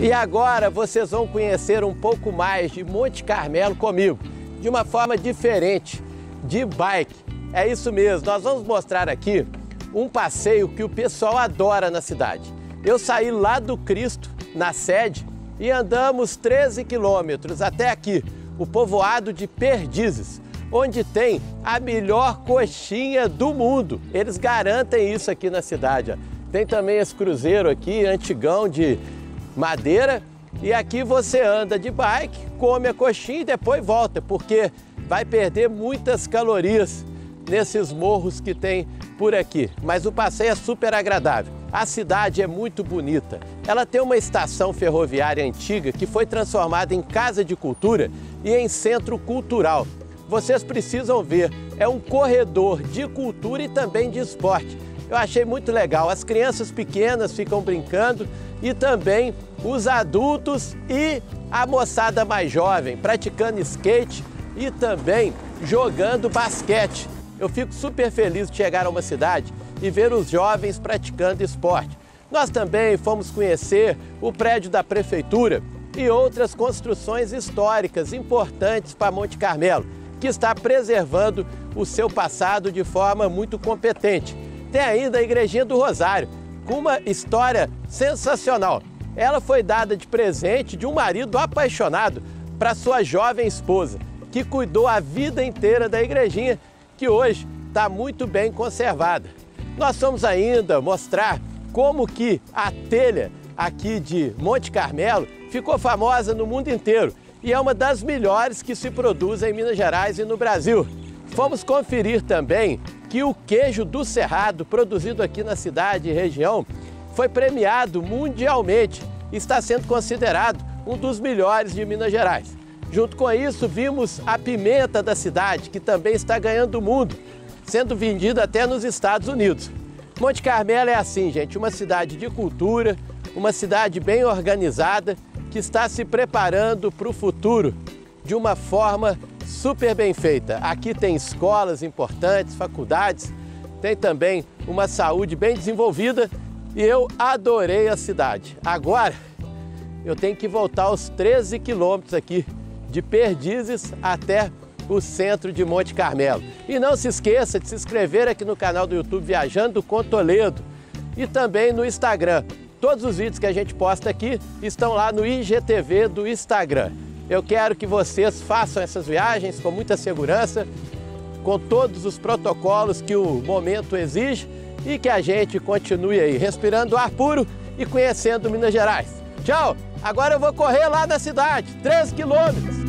E agora vocês vão conhecer um pouco mais de Monte Carmelo comigo, de uma forma diferente, de bike. É isso mesmo, nós vamos mostrar aqui um passeio que o pessoal adora na cidade. Eu saí lá do Cristo, na sede, e andamos 13 quilômetros até aqui, o povoado de Perdizes, onde tem a melhor coxinha do mundo. Eles garantem isso aqui na cidade. Ó. Tem também esse cruzeiro aqui, antigão, de madeira. E aqui você anda de bike, come a coxinha e depois volta, porque vai perder muitas calorias nesses morros que tem por aqui. Mas o passeio é super agradável. A cidade é muito bonita. Ela tem uma estação ferroviária antiga que foi transformada em casa de cultura e em centro cultural. Vocês precisam ver, é um corredor de cultura e também de esporte. Eu achei muito legal, as crianças pequenas ficam brincando e também os adultos e a moçada mais jovem, praticando skate e também jogando basquete. Eu fico super feliz de chegar a uma cidade e ver os jovens praticando esporte. Nós também fomos conhecer o prédio da prefeitura e outras construções históricas importantes para Monte Carmelo, que está preservando o seu passado de forma muito competente. Tem ainda a Igrejinha do Rosário, com uma história sensacional. Ela foi dada de presente de um marido apaixonado para sua jovem esposa, que cuidou a vida inteira da igrejinha, que hoje está muito bem conservada. Nós vamos ainda mostrar como que a telha aqui de Monte Carmelo ficou famosa no mundo inteiro. E é uma das melhores que se produz em Minas Gerais e no Brasil. Fomos conferir também que o queijo do Cerrado, produzido aqui na cidade e região, foi premiado mundialmente e está sendo considerado um dos melhores de Minas Gerais. Junto com isso, vimos a pimenta da cidade, que também está ganhando o mundo, sendo vendida até nos Estados Unidos. Monte Carmelo é assim, gente, uma cidade de cultura, uma cidade bem organizada, que está se preparando para o futuro de uma forma super bem feita. Aqui tem escolas importantes, faculdades, tem também uma saúde bem desenvolvida e eu adorei a cidade. Agora eu tenho que voltar os 13 quilômetros aqui de Perdizes até o centro de Monte Carmelo. E não se esqueça de se inscrever aqui no canal do YouTube Viajando com Toledo e também no Instagram. Todos os vídeos que a gente posta aqui estão lá no IGTV do Instagram. Eu quero que vocês façam essas viagens com muita segurança, com todos os protocolos que o momento exige e que a gente continue aí respirando ar puro e conhecendo Minas Gerais. Tchau! Agora eu vou correr lá na cidade, 13 quilômetros.